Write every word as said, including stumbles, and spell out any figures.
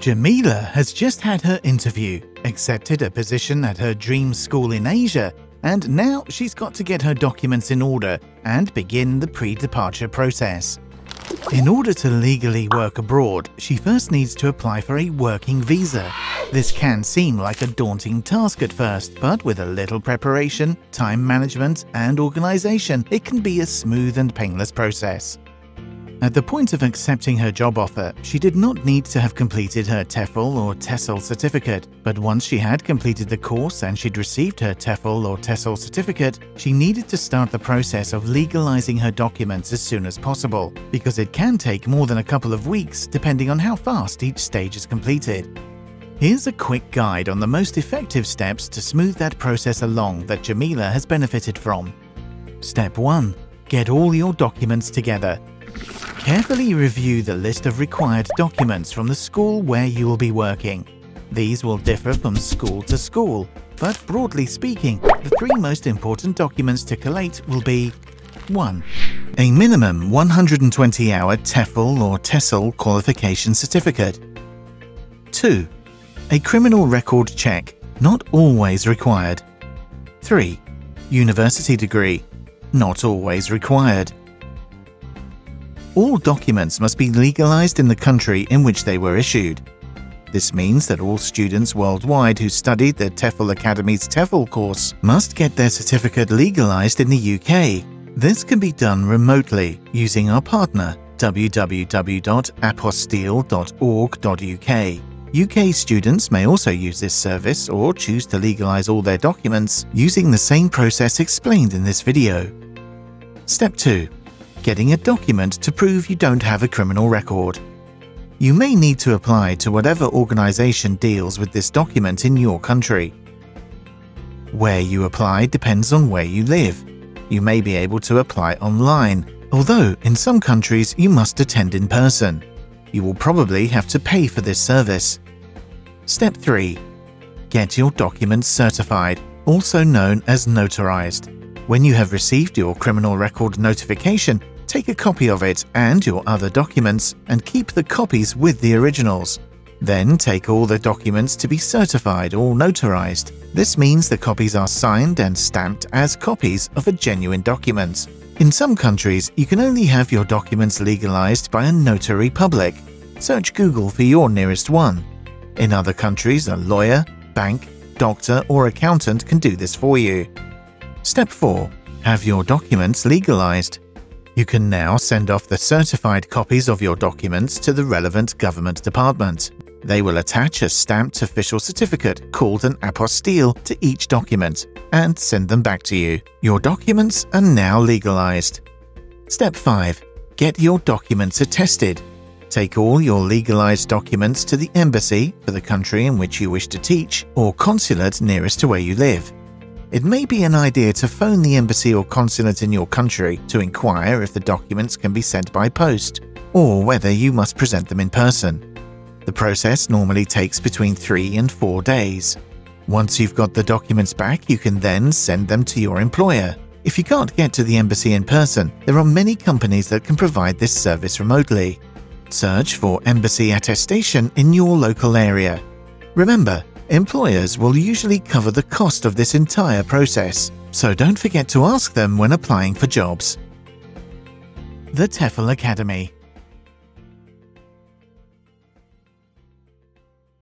Jamila has just had her interview, accepted a position at her dream school in Asia, and now she's got to get her documents in order and begin the pre-departure process. In order to legally work abroad, she first needs to apply for a working visa. This can seem like a daunting task at first, but with a little preparation, time management, and organisation, it can be a smooth and painless process. At the point of accepting her job offer, she did not need to have completed her TEFL or TESOL certificate, but once she had completed the course and she'd received her TEFL or TESOL certificate, she needed to start the process of legalizing her documents as soon as possible, because it can take more than a couple of weeks depending on how fast each stage is completed. Here's a quick guide on the most effective steps to smooth that process along that Jamila has benefited from. Step one. Get all your documents together. Carefully review the list of required documents from the school where you will be working. These will differ from school to school, but broadly speaking, the three most important documents to collate will be one. A minimum one hundred twenty hour TEFL or TESOL qualification certificate. two. A criminal record check, not always required. three. University degree, not always required. All documents must be legalized in the country in which they were issued. This means that all students worldwide who studied the TEFL Academy's TEFL course must get their certificate legalized in the U K. This can be done remotely using our partner, w w w dot apostille dot org dot u k. U K students may also use this service or choose to legalize all their documents using the same process explained in this video. Step two. Getting a document to prove you don't have a criminal record. You may need to apply to whatever organisation deals with this document in your country. Where you apply depends on where you live. You may be able to apply online, although in some countries you must attend in person. You will probably have to pay for this service. Step three. Get your documents certified, also known as notarized. When you have received your criminal record notification, take a copy of it and your other documents and keep the copies with the originals. Then take all the documents to be certified or notarized. This means the copies are signed and stamped as copies of a genuine document. In some countries, you can only have your documents legalized by a notary public. Search Google for your nearest one. In other countries, a lawyer, bank, doctor, or accountant can do this for you. Step four. Have your documents legalized. You can now send off the certified copies of your documents to the relevant government department. They will attach a stamped official certificate called an apostille to each document and send them back to you. Your documents are now legalized. Step five. Get your documents attested. Take all your legalized documents to the embassy for the country in which you wish to teach or consulate nearest to where you live. It may be an idea to phone the embassy or consulate in your country to inquire if the documents can be sent by post or whether you must present them in person. The process normally takes between three and four days. Once you've got the documents back, you can then send them to your employer. If you can't get to the embassy in person, there are many companies that can provide this service remotely. Search for embassy attestation in your local area. Remember, employers will usually cover the cost of this entire process, so don't forget to ask them when applying for jobs. The TEFL Academy.